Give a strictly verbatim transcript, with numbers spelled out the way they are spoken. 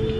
you.